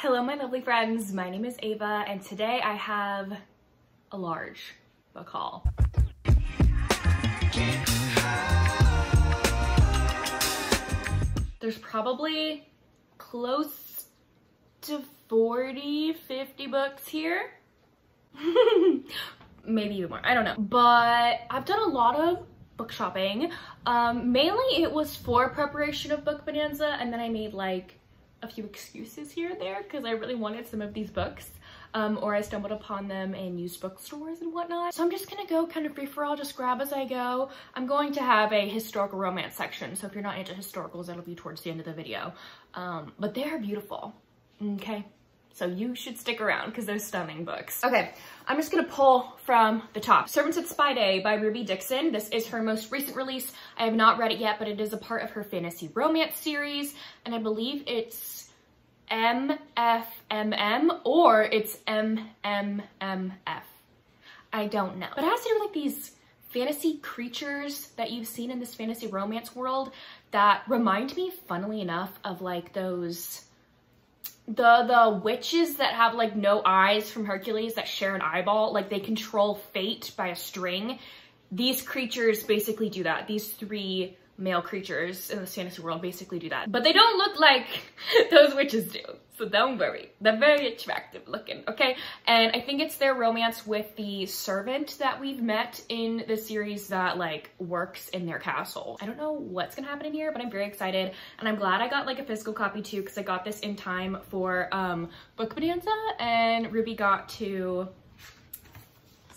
Hello my lovely friends, my name is Ava and today I have a large book haul. There's probably close to 40, 50 books here. Maybe even more, I don't know. But I've done a lot of book shopping. Mainly it was for preparation of Book Bonanza, and then I made like a few excuses here and there because I really wanted some of these books, or I stumbled upon them in used bookstores and whatnot. So I'm just gonna go kind of free for all, just grab as I go. I'm going to have a historical romance section, so if you're not into historicals, that'll be towards the end of the video. But they are beautiful, okay? So you should stick around because they're stunning books. Okay, I'm just gonna pull from the top. Servants at Spy Day by Ruby Dixon. This is her most recent release. I have not read it yet, but it is a part of her fantasy romance series. And I believe it's MFMM or it's MMMF. I don't know. But it has to do with like these fantasy creatures that you've seen in this fantasy romance world that remind me, funnily enough, of like those the witches that have like no eyes from Hercules that share an eyeball, like they control fate by a string. These creatures basically do that. These three male creatures in the fantasy world basically do that, but they don't look like those witches do, so don't worry, they're very attractive looking, okay? And I think it's their romance with the servant that we've met in the series that like works in their castle. I don't know what's gonna happen in here, but I'm very excited, and I'm glad I got like a physical copy too because I got this in time for Book Bonanza, and Ruby got to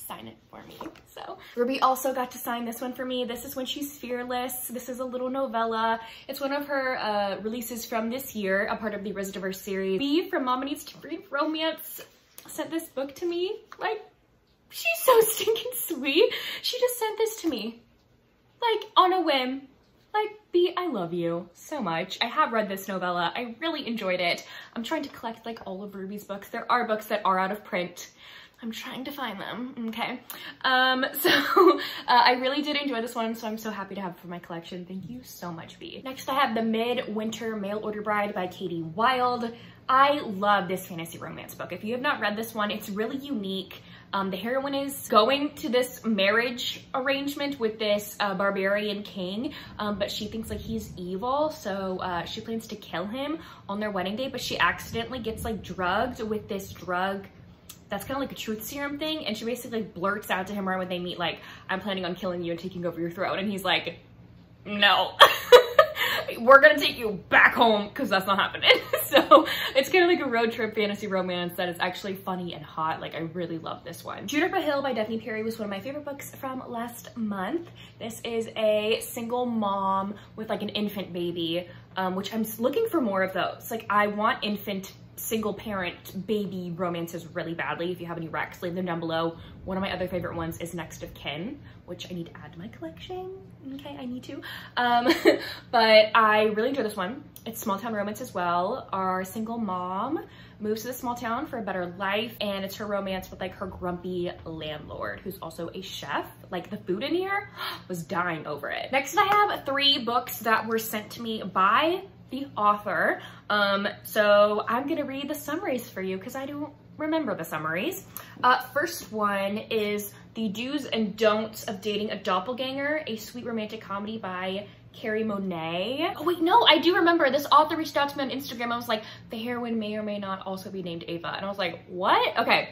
sign it for me. So Ruby also got to sign this one for me. This is When She's Fearless. This is a little novella. It's one of her releases from this year, a part of the Risdiverse series. Bea from Mama Needs to Read Romance sent this book to me. Like, she's so stinking sweet. She just sent this to me, like on a whim. Like, Bea, I love you so much. I have read this novella. I really enjoyed it. I'm trying to collect like all of Ruby's books. There are books that are out of print. I'm trying to find them, okay? I really did enjoy this one, so I'm so happy to have it for my collection. Thank you so much, Bea. Next, I have The Midwinter Mail Order Bride by Katie Wilde. I love this fantasy romance book. If you have not read this one, it's really unique. The heroine is going to this marriage arrangement with this barbarian king, but she thinks like he's evil, so she plans to kill him on their wedding day, but she accidentally gets like drugged with this drug that's kind of like a truth serum thing, and she basically blurts out to him right when they meet, like, I'm planning on killing you and taking over your throne, and he's like, no, we're gonna take you back home because that's not happening. So it's kind of like a road trip fantasy romance that is actually funny and hot. Like, I really love this one. Juniper Hill by Daphne Perry was one of my favorite books from last month. This is a single mom with like an infant baby, which I'm looking for more of those. Like, I want infant single parent baby romances really badly. If you have any recs, leave them down below. One of my other favorite ones is Next of Kin, which I need to add to my collection. Okay, I need to. But I really enjoy this one. It's small town romance as well. Our single mom moves to the small town for a better life, and it's her romance with like her grumpy landlord who's also a chef. Like, the food in here was dying over it. Next, I have three books that were sent to me by the author. So I'm gonna read the summaries for you because I don't remember the summaries. First one is The Do's and Don'ts of Dating a Doppelganger, a sweet romantic comedy by Carrie Monet. Oh wait, no, I do remember. This author reached out to me on Instagram. I was like, the heroine may or may not also be named Ava. And I was like, what? Okay,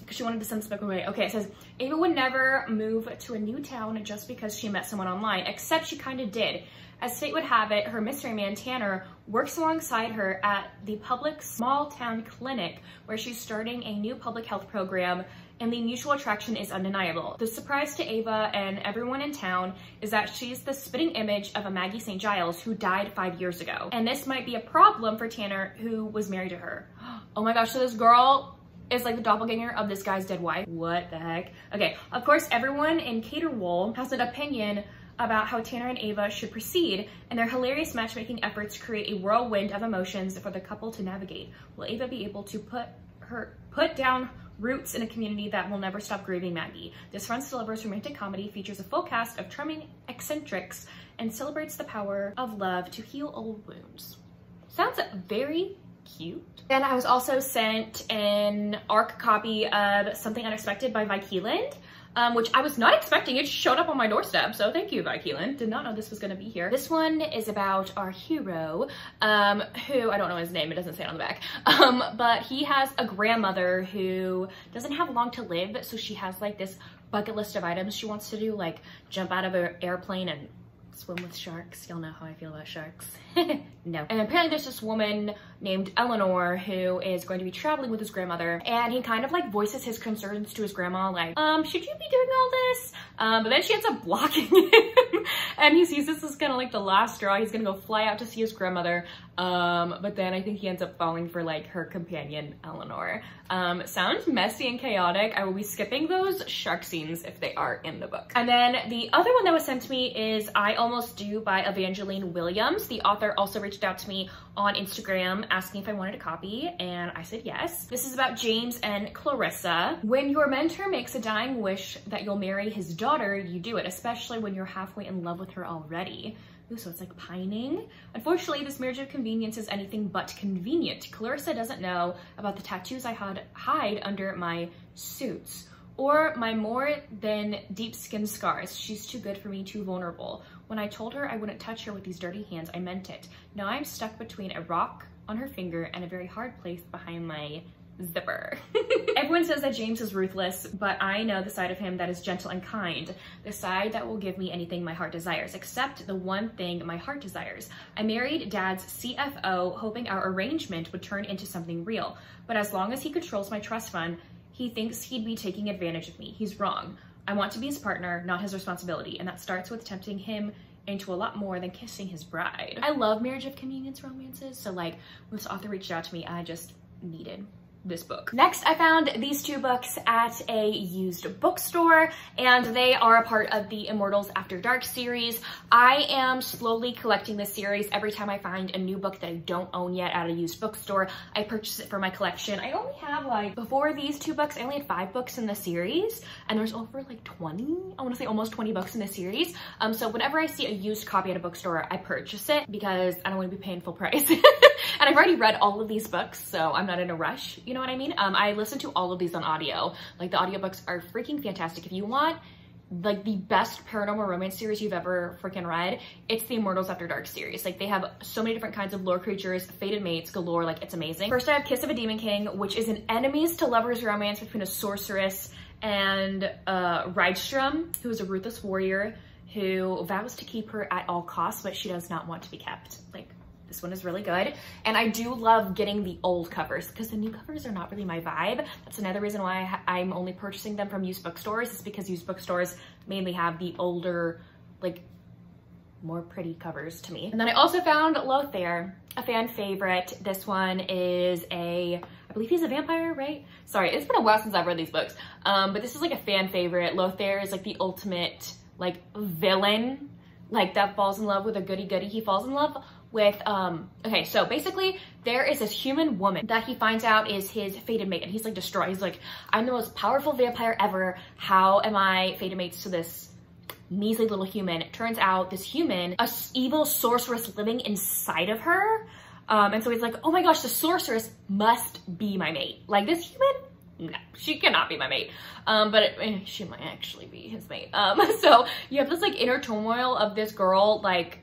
because she wanted to send this book away. Okay, it says, Ava would never move to a new town just because she met someone online, except she kind of did. As fate would have it, her mystery man, Tanner, works alongside her at the public small town clinic where she's starting a new public health program, and the mutual attraction is undeniable. The surprise to Ava and everyone in town is that she's the spitting image of a Maggie St. Giles who died 5 years ago. And this might be a problem for Tanner, who was married to her. Oh my gosh, so this girl is like the doppelganger of this guy's dead wife. What the heck? Okay, of course, everyone in Caterwool has an opinion about how Tanner and Ava should proceed, and their hilarious matchmaking efforts create a whirlwind of emotions for the couple to navigate. Will Ava be able to put down roots in a community that will never stop grieving Maggie? This friends to lovers romantic comedy features a full cast of charming eccentrics and celebrates the power of love to heal old wounds. Sounds very cute. Then I was also sent an ARC copy of Something Unexpected by Vikeeland, which I was not expecting. It showed up on my doorstep, so thank you, Vikeeland. Did not know this was gonna be here. This one is about our hero, who, I don't know his name, it doesn't say it on the back, but he has a grandmother who doesn't have long to live, so she has like this bucket list of items she wants to do, like jump out of an airplane and swim with sharks. Y'all know how I feel about sharks. No. And apparently there's this woman named Eleanor who is going to be traveling with his grandmother, and he kind of like voices his concerns to his grandma, like, should you be doing all this? But then she ends up blocking him, and he sees this as kind of like the last straw. He's gonna go fly out to see his grandmother, but then I think he ends up falling for like her companion, Eleanor. Sounds messy and chaotic. I will be skipping those shark scenes if they are in the book. And then the other one that was sent to me is I Almost Do by Evangeline Williams. The author also reached out to me on Instagram asking if I wanted a copy, and I said yes. This is about James and Clarissa. When your mentor makes a dying wish that you'll marry his daughter, you do it, especially when you're halfway in love with her already. Ooh, so it's like pining. Unfortunately, this marriage of convenience is anything but convenient. Clarissa doesn't know about the tattoos I hide under my suits, or my more than deep skin scars. She's too good for me, too vulnerable. When I told her I wouldn't touch her with these dirty hands, I meant it. Now I'm stuck between a rock on her finger and a very hard place behind my zipper. Everyone says that James is ruthless, but I know the side of him that is gentle and kind, the side that will give me anything my heart desires, except the one thing my heart desires. I married Dad's CFO, hoping our arrangement would turn into something real, but as long as he controls my trust fund, he thinks he'd be taking advantage of me. He's wrong. I want to be his partner, not his responsibility, and that starts with tempting him into a lot more than kissing his bride. I love marriage of convenience romances, so like when this author reached out to me, I just needed this book. Next, I found these two books at a used bookstore, and they are a part of the Immortals After Dark series. I am slowly collecting this series. Every time I find a new book that I don't own yet at a used bookstore, I purchase it for my collection. I only have like, before these two books, I only had 5 books in the series, and there's over like 20, I wanna say almost 20 books in the series. So whenever I see a used copy at a bookstore, I purchase it because I don't wanna be paying full price. And I've already read all of these books, so I'm not in a rush, you know what I mean? I listen to all of these on audio. Like, the audiobooks are freaking fantastic. If you want like the best paranormal romance series you've ever freaking read, it's the Immortals After Dark series. Like, they have so many different kinds of lore creatures, fated mates galore, like it's amazing. First I have Kiss of a Demon King, which is an enemies to lovers romance between a sorceress and Rydstrom, who is a ruthless warrior who vows to keep her at all costs, but she does not want to be kept. Like, this one is really good. And I do love getting the old covers because the new covers are not really my vibe. That's another reason why I'm only purchasing them from used bookstores, is because used bookstores mainly have the older, like more pretty covers to me. And then I also found Lothair, a fan favorite. This one is a, I believe he's a vampire, right? Sorry, it's been a while since I've read these books. But this is like a fan favorite. Lothair is like the ultimate like villain, like that falls in love with a goody-goody. He falls in love with, okay, so basically there is this human woman that he finds out is his fated mate, and he's like distraught. He's like, I'm the most powerful vampire ever. How am I fated mates to this measly little human? It turns out this human, a evil sorceress living inside of her. And so he's like, oh my gosh, the sorceress must be my mate. Like, this human, no, she cannot be my mate. She might actually be his mate. So you have this like inner turmoil of this girl, like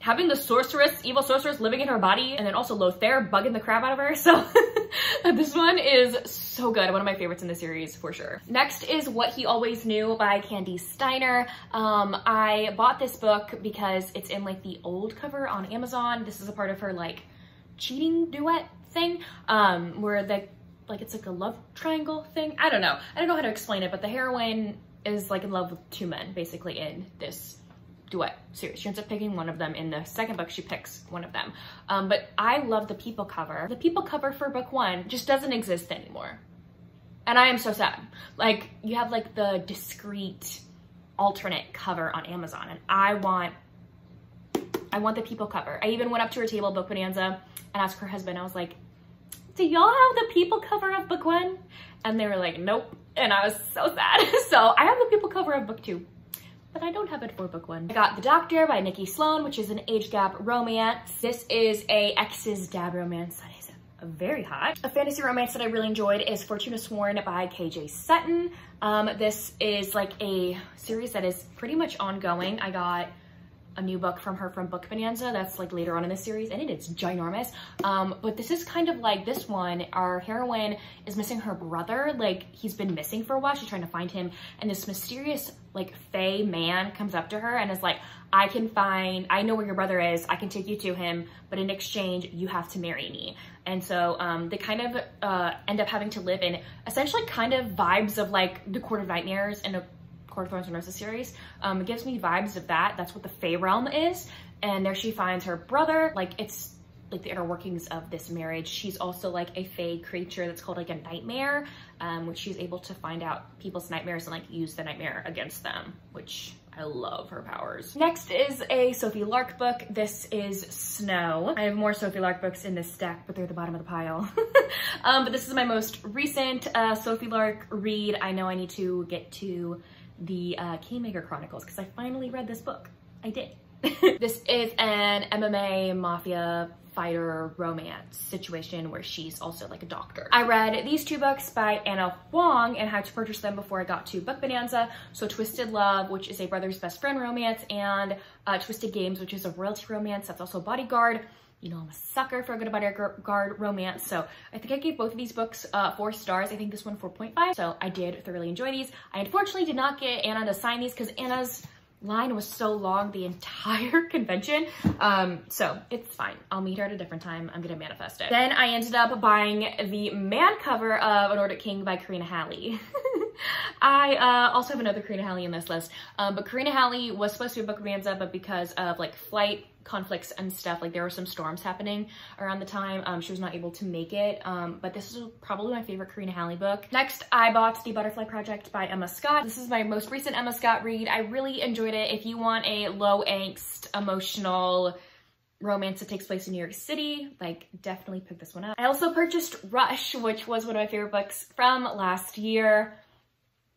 having the sorceress, evil sorceress living in her body, and then also Lothair bugging the crap out of her. So this one is so good. One of my favorites in the series for sure. Next is What He Always Knew by Candy Steiner. I bought this book because it's in like the old cover on Amazon. This is a part of her like cheating duet thing, where like it's like a love triangle thing. I don't know how to explain it, but the heroine is like in love with two men basically in this duet series. She ends up picking one of them. In the second book, she picks one of them. But I love the people cover. The people cover for book one just doesn't exist anymore. And I am so sad. Like, you have like the discreet alternate cover on Amazon, and I want the people cover. I even went up to her table, Book Bonanza, and asked her husband, I was like, do y'all have the people cover of book one? And they were like, nope. And I was so sad. So I have the people cover of book two, but I don't have it for book one. I got The Doctor by Nikki Sloane, which is an age gap romance. This is a exes dad romance that is very hot. A fantasy romance that I really enjoyed is Fortuna Sworn by KJ Sutton. This is like a series that is pretty much ongoing. I got a new book from her from Book Bonanza that's like later on in the series, and it is ginormous. But this is kind of like this one. Our heroine is missing her brother. Like, he's been missing for a while. She's trying to find him, and this mysterious like fae man comes up to her and is like, I know where your brother is. I can take you to him, but in exchange, you have to marry me. And so they kind of end up having to live in essentially kind of vibes of like the Court of Nightmares and a Court of Thorns and Roses series. It gives me vibes of that. That's what the Fae realm is. And there she finds her brother. Like, it's like the inner workings of this marriage. She's also like a Fae creature that's called like a nightmare, which she's able to find out people's nightmares and like use the nightmare against them, which I love her powers. Next is a Sophie Lark book. This is Snow. I have more Sophie Lark books in this stack, but they're at the bottom of the pile. But this is my most recent Sophie Lark read. I know I need to get to the Kingmaker Chronicles because I finally read this book. I did. This is an MMA mafia fighter romance situation where she's also like a doctor. I read these two books by Ana Huang and had to purchase them before I got to Book Bonanza. So Twisted Love, which is a brother's best friend romance, and Twisted Games, which is a royalty romance that's also bodyguard. You know, I'm a sucker for a good bodyguard romance. So I think I gave both of these books 4 stars. I think this one 4.5. So I did thoroughly enjoy these. I unfortunately did not get Anna to sign these because Anna's line was so long the entire convention. So it's fine. I'll meet her at a different time. I'm gonna manifest it. Then I ended up buying the man cover of An Ordered King by Karina Halle. I also have another Karina Halle in this list. But Karina Halle was supposed to be a Book Bonanza, but because of like flight conflicts and stuff, like there were some storms happening around the time, she was not able to make it. But this is probably my favorite Karina Halle book. Next, I bought The Butterfly Project by Emma Scott. This is my most recent Emma Scott read. I really enjoyed it. If you want a low angst, emotional romance that takes place in New York City, like, definitely pick this one up. I also purchased Rush, which was one of my favorite books from last year.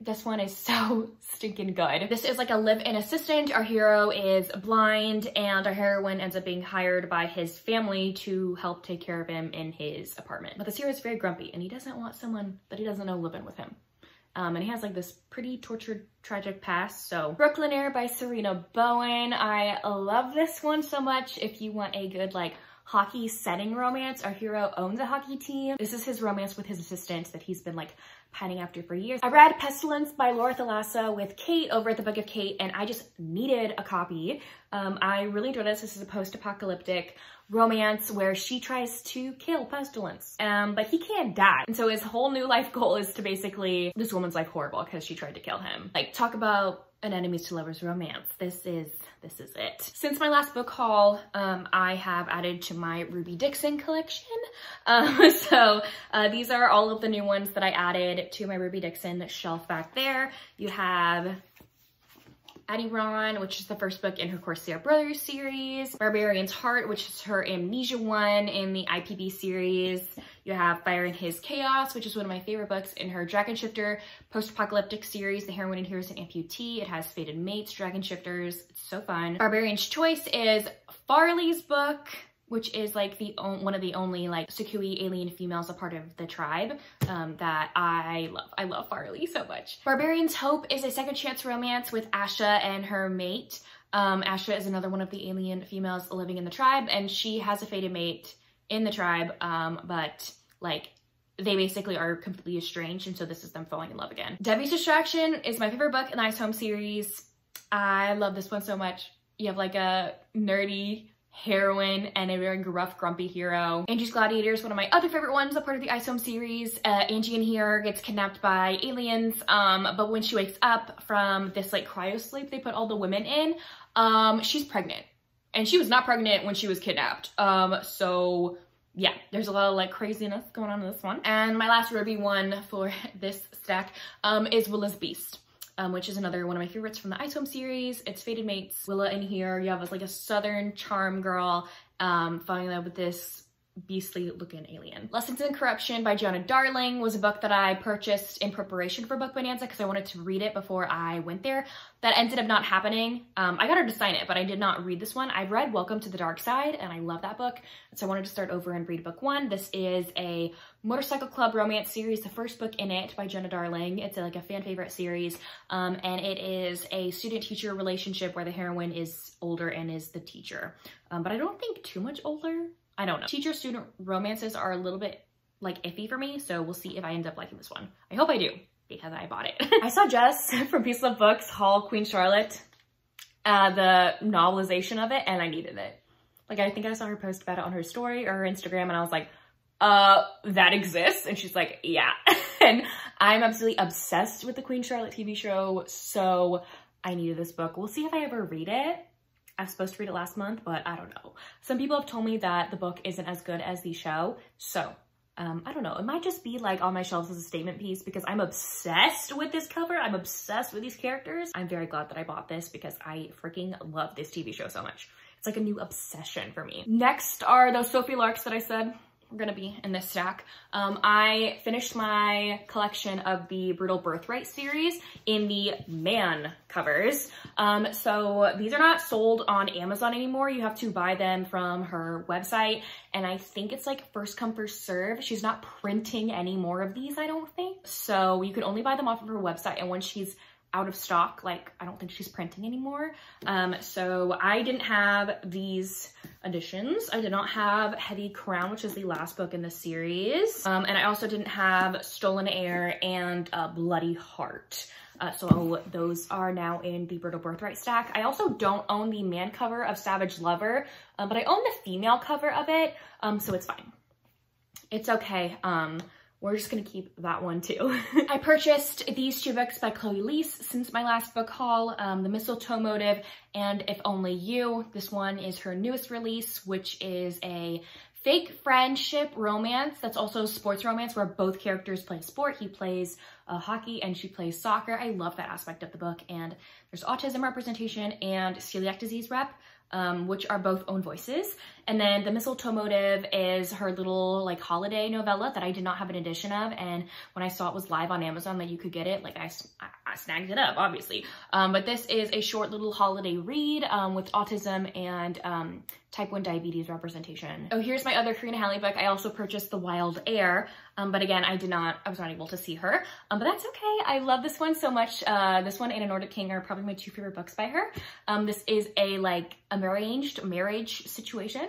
This one is so stinking good. This is like a live-in assistant. Our hero is blind and our heroine ends up being hired by his family to help take care of him in his apartment. But this hero is very grumpy and he doesn't want someone that he doesn't know living with him. And he has like this pretty tortured, tragic past. So Brooklyn Air by Serena Bowen. I love this one so much. If you want a good like hockey setting romance, our hero owns a hockey team. This is his romance with his assistant that he's been like pining after for years. I read Pestilence by Laura Thalassa with Kate over at the Book of Kate, and I just needed a copy. I really enjoyed this. This is a post-apocalyptic romance where she tries to kill Pestilence, but he can't die. And so his whole new life goal is to basically, this woman's life horrible because she tried to kill him. Like, talk about an enemies to lovers romance. This is it. Since my last book haul, I have added to my Ruby Dixon collection. So these are all of the new ones that I added to my Ruby Dixon shelf back there. You have Addie Ron, which is the first book in her Corsair Brothers series. Barbarian's Heart, which is her Amnesia one in the IPB series. You have Fire and His Chaos, which is one of my favorite books in her Dragon Shifter post-apocalyptic series, The Heroine and Heroes and Amputee. It has Fated Mates, Dragon Shifters. It's so fun. Barbarian's Choice is Farley's book, which is like the one of the only like Sukui alien females a part of the tribe that I love. I love Farley so much. Barbarian's Hope is a second chance romance with Asha and her mate. Asha is another one of the alien females living in the tribe, and she has a fated mate in the tribe, but like they basically are completely estranged, and so this is them falling in love again. Debbie's Distraction is my favorite book in the Ice Home series. I love this one so much. You have like a nerdy heroine and a very gruff, grumpy hero. Angie's Gladiator is one of my other favorite ones, a part of the Ice Home series. Angie in here gets kidnapped by aliens, but when she wakes up from this like cryo sleep they put all the women in, she's pregnant. And she was not pregnant when she was kidnapped. So yeah, there's a lot of like craziness going on in this one. And my last Ruby one for this stack is Willa's Beast, which is another one of my favorites from the Ice Home series. It's Fated Mates. Willa in here, you have like a Southern charm girl falling in love with this beastly looking alien. Lessons in Corruption by Jenna Darling was a book that I purchased in preparation for Book Bonanza because I wanted to read it before I went there. That ended up not happening. I got her to sign it, but I did not read this one. I read Welcome to the Dark Side and I love that book. So I wanted to start over and read book one. This is a motorcycle club romance series, the first book in it by Jenna Darling. It's like a fan favorite series. And it is a student teacher relationship where the heroine is older and is the teacher. But I don't think too much older. I don't know. Teacher-student romances are a little bit like iffy for me, so we'll see if I end up liking this one. I hope I do because I bought it. I saw Jess from Peace Love Books haul Queen Charlotte, the novelization of it, and I needed it. Like, I think I saw her post about it on her story or her Instagram, and I was like, that exists? And she's like, yeah. And I'm absolutely obsessed with the Queen Charlotte TV show, so I needed this book. We'll see if I ever read it. I was supposed to read it last month, but I don't know. Some people have told me that the book isn't as good as the show. So, I don't know. It might just be like on my shelves as a statement piece because I'm obsessed with this cover. I'm obsessed with these characters. I'm very glad that I bought this because I freaking love this TV show so much. It's like a new obsession for me. Next are those Sophie Larks that I said were gonna be in this stack. I finished my collection of the Brutal Birthright series in the man covers. So these are not sold on Amazon anymore. You have to buy them from her website. And I think it's like first come, first serve. She's not printing any more of these, I don't think. So you can only buy them off of her website. And once she's out of stock, like I don't think she's printing anymore. So I didn't have these editions. I did not have Heavy Crown, which is the last book in the series. And I also didn't have Stolen Air and Bloody Heart. So those are now in the Brutal Birthright stack. I also don't own the man cover of Savage Lover, but I own the female cover of it. So it's fine. It's okay. We're just gonna keep that one too. I purchased these two books by Chloe Leese since my last book haul, The Mistletoe Motive and If Only You. This one is her newest release, which is a fake friendship romance that's also sports romance where both characters play sport. He plays hockey and she plays soccer. I love that aspect of the book. And there's autism representation and celiac disease rep, which are both own voices. And then The Mistletoe Motive is her little like holiday novella that I did not have an edition of. And when I saw it was live on Amazon that you could get it, like I snagged it up, obviously. But this is a short little holiday read with autism and type 1 diabetes representation. Oh, here's my other Karina Halle book. I also purchased The Wild Air, but again, I was not able to see her, but that's okay. I love this one so much. This one and A Nordic King are probably my two favorite books by her. This is a like arranged marriage situation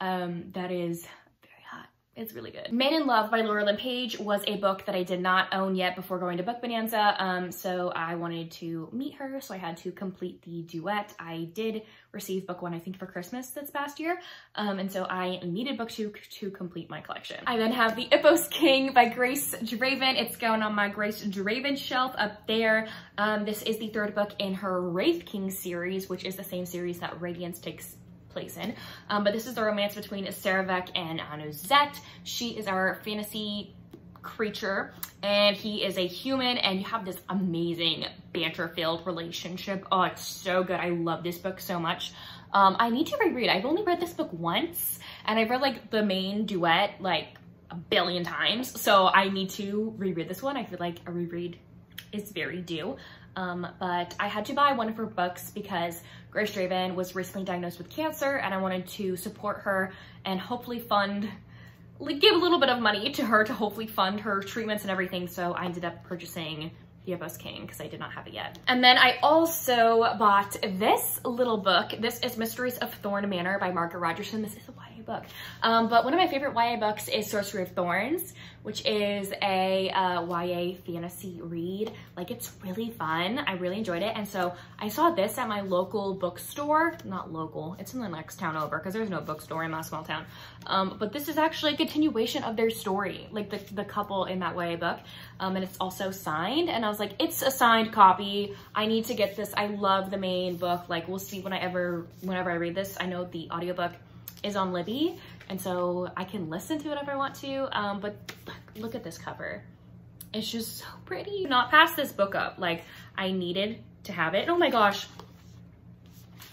that is very hot. It's really good. Made in Love by Laurel Lynn Page was a book that I did not own yet before going to Book Bonanza, so I wanted to meet her, so I had to complete the duet. I did receive book one, I think, for Christmas this past year, and so I needed book two to complete my collection. I then have The Ippos King by Grace Draven. It's going on my Grace Draven shelf up there. This is the third book in her Wraith King series, which is the same series that Radiance takes place in, but this is the romance between Saravec and Anuzet. She is our fantasy creature and he is a human, and you have this amazing banter-filled relationship. Oh, it's so good. I love this book so much. I need to reread. I've only read this book once and I've read like the main duet like a billion times, so I need to reread this one. I feel like a reread is very due. But I had to buy one of her books because Grace Draven was recently diagnosed with cancer and I wanted to support her and hopefully fund, like give a little bit of money to her to hopefully fund her treatments and everything. So I ended up purchasing The Ippos King because I did not have it yet. And then I also bought this little book. This is Mysteries of Thorn Manor by Margaret Rogerson. This is a YA book. But one of my favorite YA books is Sorcery of Thorns, which is a YA fantasy read. Like, it's really fun. I really enjoyed it. And so I saw this at my local bookstore. Not local, it's in the next town over because there's no bookstore in my small town. But this is actually a continuation of their story, like the couple in that YA book. And it's also signed. And I was like, it's a signed copy. I need to get this. I love the main book. Like, we'll see whenever I read this. I know the audiobook is on Libby, and so I can listen to it if I want to, but look at this cover. It's just so pretty. Not pass this book up. Like, I needed to have it. Oh my gosh,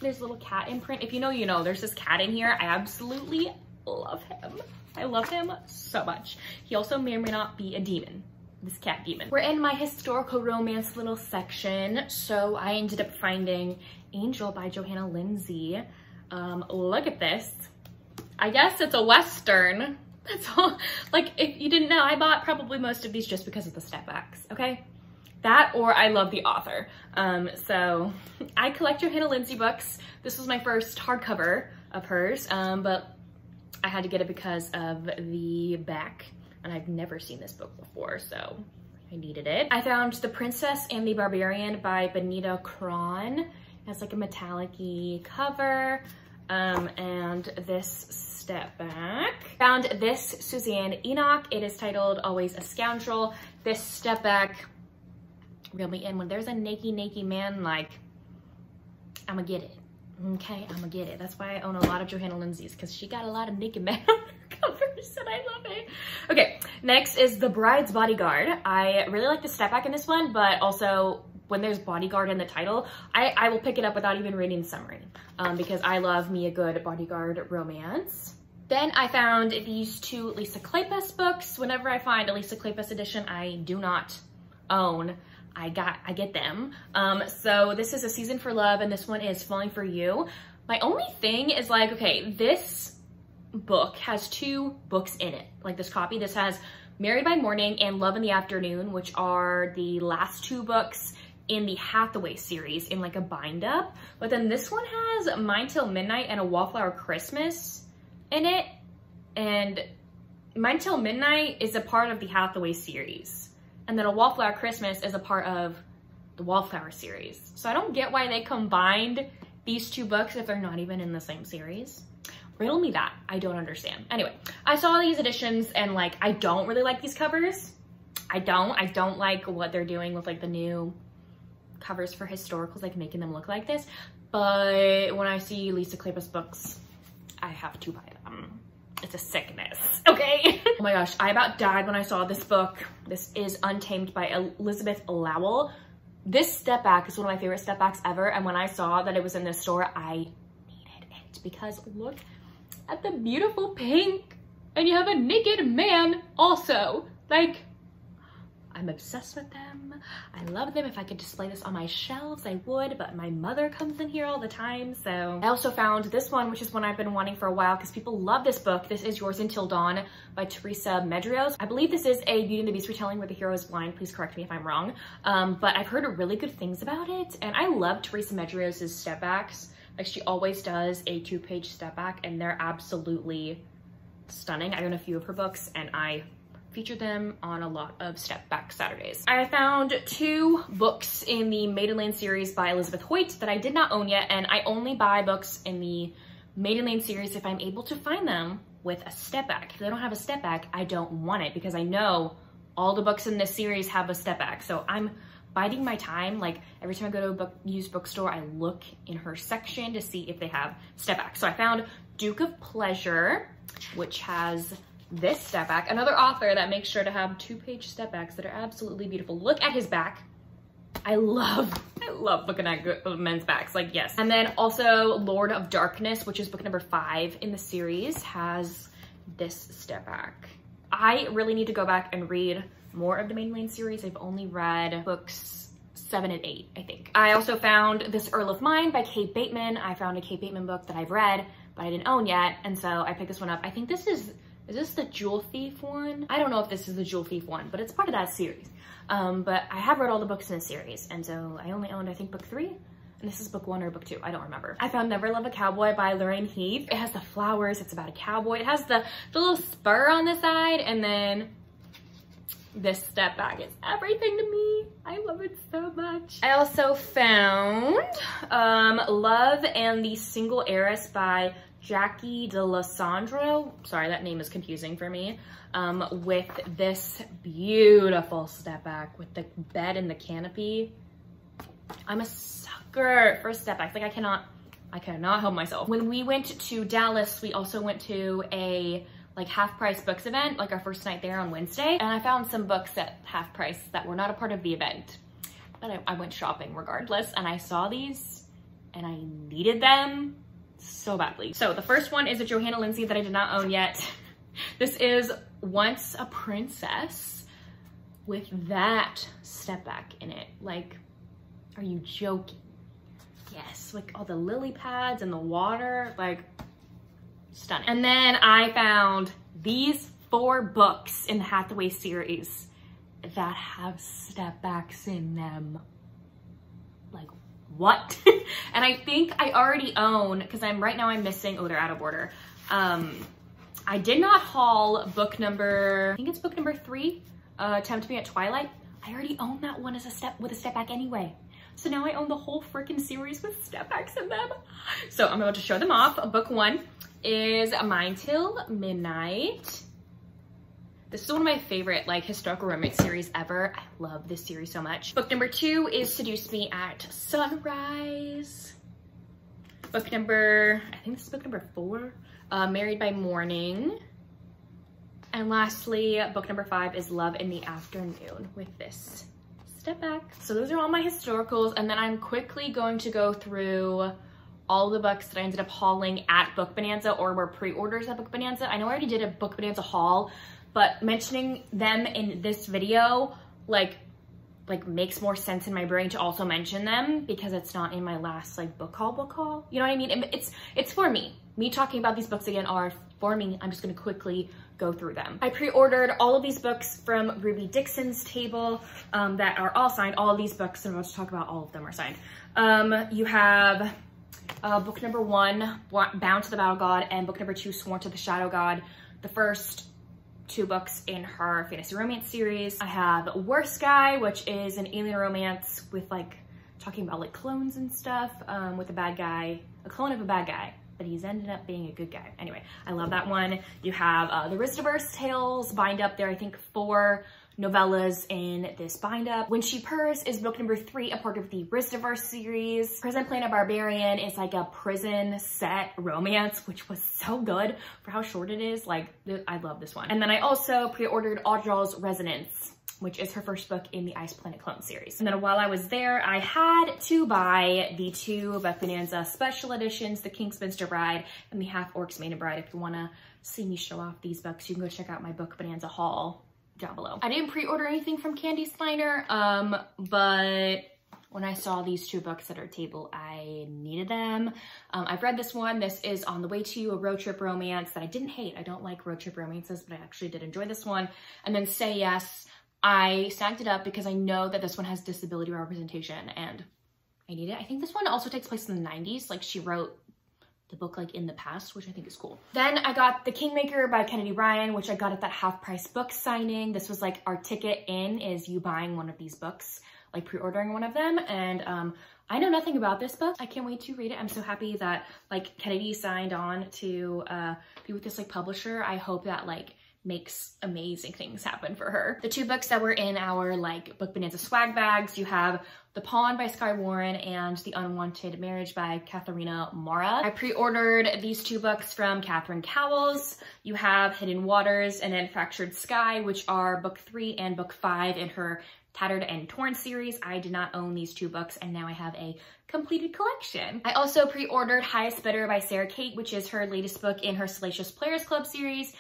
there's a little cat imprint. If you know, you know. There's this cat in here. I absolutely love him. I love him so much. He also may or may not be a demon. This cat demon. We're in my historical romance little section. So I ended up finding Angel by Johanna Lindsey. Look at this. I guess it's a Western. That's all. Like, if you didn't know, I bought probably most of these just because of the snapbacks, okay? That or I love the author. So I collect Johanna Lindsey books. This was my first hardcover of hers, but I had to get it because of the back. And I've never seen this book before, so I needed it. I found The Princess and the Barbarian by Benita Cron. It has like a metallic-y cover. And this step back. Found this Suzanne Enoch. It is titled Always a Scoundrel. This step back reeled me in. When there's a naked man, like, I'ma get it. Okay, I'ma get it. That's why I own a lot of Johanna Lindsey's, because she got a lot of naked men. And I love it. Okay, next is The Bride's Bodyguard. I really like the step back in this one, but also when there's bodyguard in the title, I will pick it up without even reading the summary because I love me a good bodyguard romance. Then I found these two Lisa Kleypas books. Whenever I find a Lisa Kleypas edition I do not own, I get them. So this is A Season for Love and this one is Falling for You. My only thing is like, okay, this book has two books in it, like this copy. This has Married by Morning and Love in the Afternoon, which are the last two books in the Hathaway series in like a bind up. But then this one has Mine Till Midnight and A Wallflower Christmas in it. And Mine Till Midnight is a part of the Hathaway series. And then A Wallflower Christmas is a part of the Wallflower series. So I don't get why they combined these two books if they're not even in the same series. Riddle me that, I don't understand. Anyway, I saw these editions and like, I don't really like these covers. I don't like what they're doing with like the new covers for historicals, like making them look like this. But when I see Lisa Kleypas books, I have to buy them. It's a sickness, okay? Oh my gosh, I about died when I saw this book. This is Untamed by Elizabeth Lowell. This step back is one of my favorite step backs ever. And when I saw that it was in this store, I needed it because look at the beautiful pink, and you have a naked man also. Like, I'm obsessed with them. I love them. If I could display this on my shelves, I would, but my mother comes in here all the time, so. I also found this one, which is one I've been wanting for a while because people love this book. This is Yours Until Dawn by Teresa Medeiros. I believe this is a Beauty and the Beast retelling where the hero is blind. Please correct me if I'm wrong, but I've heard really good things about it, and I love Teresa Medeiros' step backs. Like, she always does a two-page step back and they're absolutely stunning. I own a few of her books and I featured them on a lot of step back Saturdays. I found two books in the Maidenland series by Elizabeth Hoyt that I did not own yet, and I only buy books in the Maidenland series if I'm able to find them with a step back. If they don't have a step back, I don't want it because I know all the books in this series have a step back, so I'm biding my time. Like, every time I go to a used bookstore, I look in her section to see if they have step back. So I found Duke of Pleasure, which has this step back. Another author that makes sure to have two-page step backs that are absolutely beautiful. Look at his back. I love looking at good men's backs, like, yes. And then also Lord of Darkness, which is book number 5 in the series, has this step back. I really need to go back and read more of the Maidenland series. I've only read books 7 and 8, I think. I also found This Earl of Mine by Kate Bateman. I found a Kate Bateman book that I've read, but I didn't own yet. And so I picked this one up. I think this is this the Jewel Thief one? I don't know if this is the Jewel Thief one, but it's part of that series. But I have read all the books in the series. And so I only owned, I think, book 3. And this is book 1 or book 2, I don't remember. I found Never Love a Cowboy by Lorraine Heath. It has the flowers, it's about a cowboy. It has the little spur on the side, and then this step back is everything to me. I love it so much. I also found Love and the Single Heiress by Jackie DeLessandro. Sorry, that name is confusing for me. With this beautiful step back with the bed and the canopy. I'm a sucker for step backs. Like, I cannot help myself. When we went to Dallas, we also went to a like Half Price books event, like our first night there on Wednesday. And I found some books at Half Price that were not a part of the event, but I went shopping regardless. And I saw these and I needed them so badly. So the first one is a Johanna Lindsey that I did not own yet. This is Once a Princess with that step back in it. Like, are you joking? Yes, like all the lily pads and the water, like stunning. And then I found these 4 books in the Hathaway series that have step backs in them. Like what? And I think I already own, because right now I'm missing, oh, they're out of order. I did not haul book number, I think it's book number 3, Tempt Me at Twilight. I already own that one as a step, with a step back anyway. So now I own the whole freaking series with step backs in them. So I'm about to show them off. Book 1 is Mine Till Midnight. This is one of my favorite like historical romance series ever. I love this series so much. Book number 2 is Seduce Me at Sunrise. Book number, I think this is book number 4, Married by Morning. And lastly, book number 5 is Love in the Afternoon with this step back. So those are all my historicals. And then I'm quickly going to go through all the books that I ended up hauling at Book Bonanza or were pre-orders at Book Bonanza. I know I already did a Book Bonanza haul, but mentioning them in this video like makes more sense in my brain to also mention them because it's not in my last like book haul. You know what I mean? It's for me. Me talking about these books again are for me. I'm just gonna quickly go through them. I pre-ordered all of these books from Ruby Dixon's table that are all signed. All of these books that I'm about to talk about, all of them are signed. You have book number 1, Bound to the Battle God, and book number 2, Sworn to the Shadow God. The first 2 books in her fantasy romance series. I have Worse Guy, which is an alien romance with like talking about like clones and stuff, with a bad guy, a clone of a bad guy, but he's ended up being a good guy. Anyway, I love that one. You have the Ristiverse Tales bind up. There are, I think, 4 novellas in this bind up. When She Purrs is book number 3, a part of the Ristiverse series. Prison Planet Barbarian is like a prison set romance, which was so good for how short it is. Like, I love this one. And then I also pre-ordered Audral's Resonance, which is her first book in the Ice Planet Clone series. And then while I was there, I had to buy the 2 Book Bonanza special editions, The Kingsminster Bride and The Half-Orc's Maiden Bride. If you wanna see me show off these books, you can go check out my Book Bonanza haul down below. I didn't pre-order anything from Candy Steiner, but when I saw these 2 books at her table, I needed them. I've read this one. This is On the Way to You, a road trip romance that I didn't hate. I don't like road trip romances, but I actually did enjoy this one. And then Say Yes, I snagged it up because I know that this one has disability representation and I need it. I think this one also takes place in the 90s. Like, she wrote the book like in the past, which I think is cool. Then I got The Kingmaker by Kennedy Ryan, which I got at that half price book signing. This was like our ticket in, is you buying one of these books, like pre-ordering one of them. And I know nothing about this book. I can't wait to read it. I'm so happy that like Kennedy signed on to be with this like publisher. I hope that like makes amazing things happen for her. The 2 books that were in our like Book Bonanza swag bags, you have The Pawn by Sky Warren and The Unwanted Marriage by Katharina Mara. I pre-ordered these 2 books from Catherine Cowles. You have Hidden Waters and then Fractured Sky, which are book 3 and book 5 in her Tattered and Torn series. I did not own these 2 books and now I have a completed collection. I also pre-ordered Highest Bidder by Sarah Kate, which is her latest book in her Salacious Players Club series,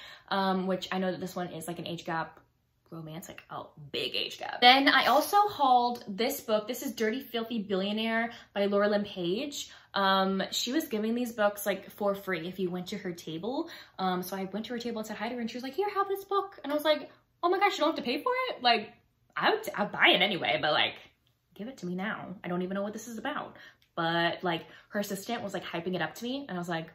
which I know that this one is like an age gap romance, like a big age gap. Then I also hauled this book. This is Dirty Filthy Billionaire by Laurel Lynn Page. She was giving these books like for free if you went to her table. So I went to her table and said hi to her and she was like, here, have this book. And I was like, oh my gosh, you don't have to pay for it? Like, I'll buy it anyway, but like, give it to me now. I don't even know what this is about. But like, her assistant was like hyping it up to me and I was like,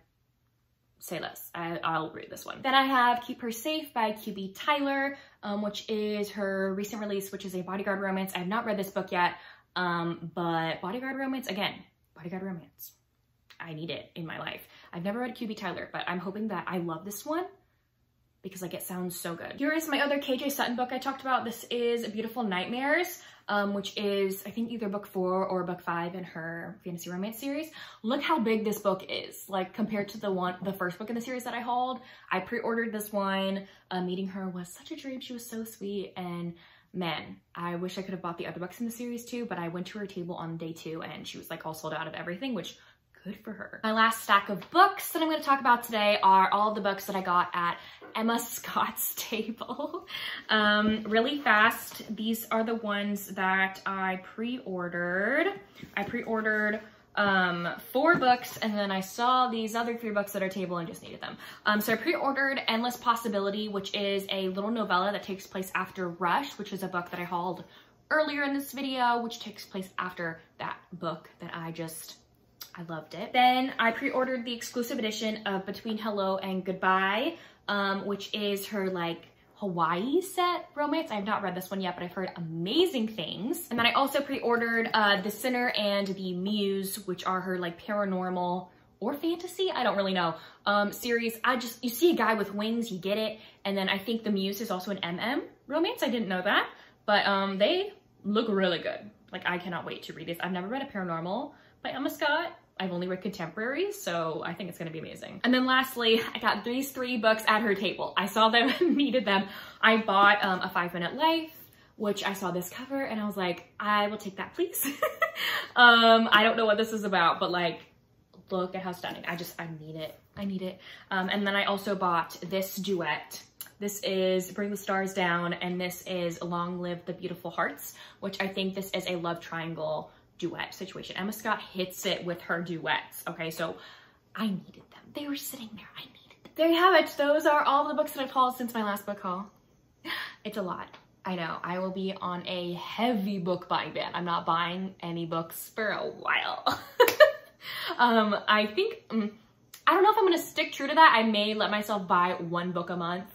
say less, I'll read this one. Then I have Keep Her Safe by QB Tyler, which is her recent release, which is a bodyguard romance. I have not read this book yet, but bodyguard romance, again, bodyguard romance. I need it in my life. I've never read QB Tyler, but I'm hoping that I love this one because like it sounds so good. Here is my other KJ Sutton book I talked about. This is Beautiful Nightmares, which is I think either book 4 or book 5 in her fantasy romance series. Look how big this book is, like compared to the first book in the series that I hauled. I pre-ordered this one. Meeting her was such a dream. She was so sweet, and man, I wish I could have bought the other books in the series too, but I went to her table on day 2 and she was like all sold out of everything, which good for her. My last stack of books that I'm going to talk about today are all the books that I got at Emma Scott's table. Really fast, these are the ones that I pre-ordered. I pre-ordered 4 books, and then I saw these other 3 books at our table and just needed them. So I pre-ordered Endless Possibility, which is a little novella that takes place after Rush, which is a book that I hauled earlier in this video, which takes place after that book that I loved it. Then I pre-ordered the exclusive edition of Between Hello and Goodbye, which is her like Hawaii set romance. I've not read this one yet, but I've heard amazing things. And then I also pre-ordered The Sinner and The Muse, which are her like paranormal or fantasy, I don't really know, series. You see a guy with wings, you get it. And then I think The Muse is also an MM romance. I didn't know that, but they look really good. Like, I cannot wait to read these. I've never read a paranormal by Emma Scott. I've only read contemporaries, so I think it's gonna be amazing. And then lastly, I got these 3 books at her table. I saw them and needed them. I bought A 5-Minute Life, which I saw this cover and I was like, I will take that, please. I don't know what this is about, but like, look at how stunning. I need it, I need it. And then I also bought this duet. This is Bring the Stars Down, and this is Long Live the Beautiful Hearts, which I think this is a love triangle duet situation. Emma Scott hits it with her duets. Okay, so I needed them. They were sitting there. I needed them. There you have it. Those are all the books that I've hauled since my last book haul. It's a lot. I know. I will be on a heavy book buying ban. I'm not buying any books for a while. I think, I don't know if I'm going to stick true to that. I may let myself buy 1 book a month.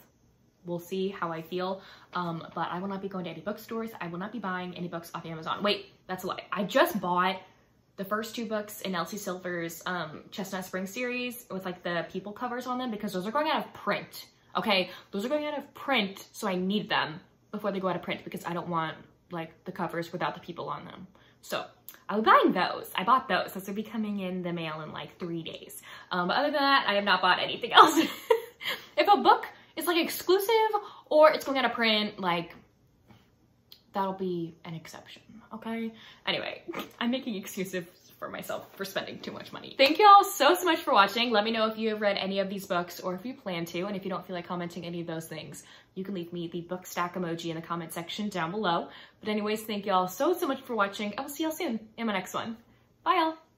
We'll see how I feel, but I will not be going to any bookstores. I will not be buying any books off Amazon. Wait, that's a lie. I just bought the first 2 books in Elsie Silver's Chestnut Spring series with like the people covers on them, because those are going out of print, okay? Those are going out of print, so I need them before they go out of print, because I don't want like the covers without the people on them. So I'll be buying those. I bought those. Those will be coming in the mail in like 3 days. But other than that, I have not bought anything else. If a book, it's like exclusive or it's going out of print, like that'll be an exception, okay? Anyway, I'm making excuses for myself for spending too much money. Thank you all so much for watching. Let me know if you have read any of these books or if you plan to, and if you don't feel like commenting any of those things, you can leave me the book stack emoji in the comment section down below. But anyways, thank you all so much for watching. I will see y'all soon in my next one. Bye y'all.